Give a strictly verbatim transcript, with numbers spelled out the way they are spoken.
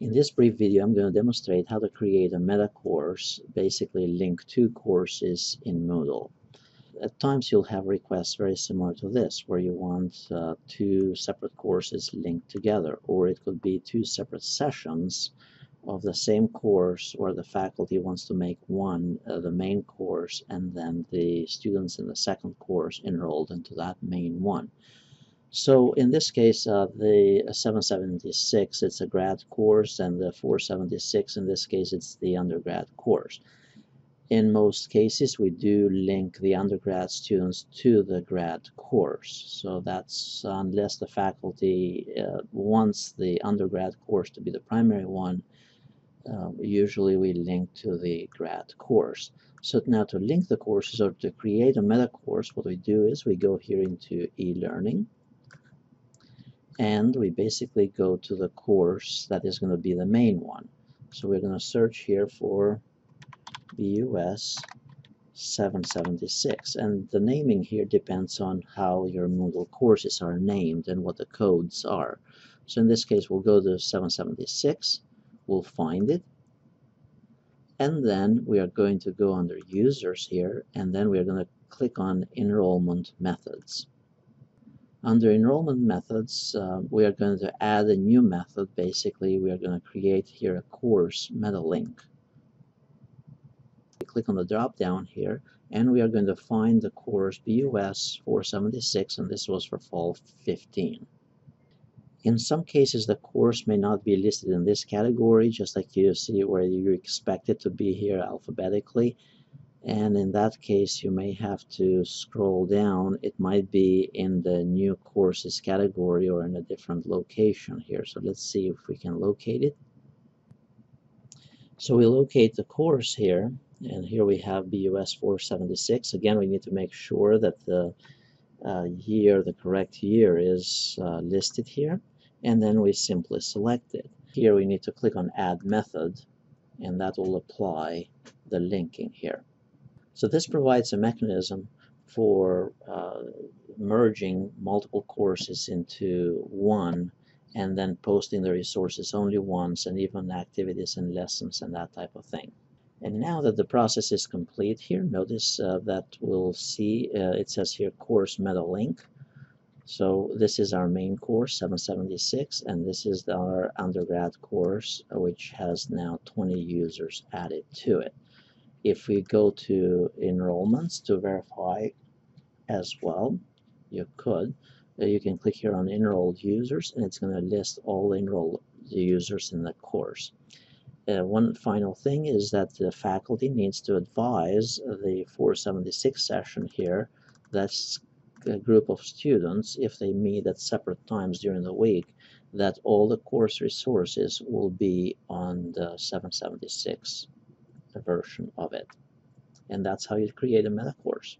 In this brief video, I'm going to demonstrate how to create a meta course, basically link two courses in Moodle. At times you'll have requests very similar to this, where you want uh, two separate courses linked together, or it could be two separate sessions of the same course, or the faculty wants to make one uh, the main course, and then the students in the second course enrolled into that main one. So in this case, uh, the seven seventy-six, it's a grad course, and the four seventy-six, in this case, it's the undergrad course. In most cases, we do link the undergrad students to the grad course. So that's unless the faculty uh, wants the undergrad course to be the primary one, uh, usually we link to the grad course. So now to link the courses or to create a meta course, what we do is we go here into e-learning. And we basically go to the course that is going to be the main one. So we're going to search here for B U S seven seventy-six. And the naming here depends on how your Moodle courses are named and what the codes are. So in this case, we'll go to seven seventy-six, we'll find it, and then we are going to go under Users here, and then we are going to click on Enrollment Methods. Under enrollment methods, uh, we are going to add a new method. Basically, we are going to create here a course meta link. We click on the drop down here, and we are going to find the course B U S four seventy-six, and this was for fall fifteen. In some cases, the course may not be listed in this category, just like you see where you expect it to be here alphabetically. And in that case, you may have to scroll down. It might be in the new courses category or in a different location here. So let's see if we can locate it. So we locate the course here, and here we have B U S four seventy-six. Again, we need to make sure that the uh, year, the correct year is uh, listed here, and then we simply select it. Here we need to click on Add Method, and that will apply the linking here. So this provides a mechanism for uh, merging multiple courses into one and then posting the resources only once, and even activities and lessons and that type of thing. And now that the process is complete here, notice uh, that we'll see uh, it says here course meta link. So this is our main course seven seventy-six, and this is our undergrad course, which has now twenty users added to it. If we go to enrollments to verify as well, you could. You can click here on enrolled users, and it's going to list all enrolled users in the course. Uh, one final thing is that the faculty needs to advise the four seventy-six session here, that's a group of students, if they meet at separate times during the week, that all the course resources will be on the seven seventy-six version of it. And that's how you create a meta course.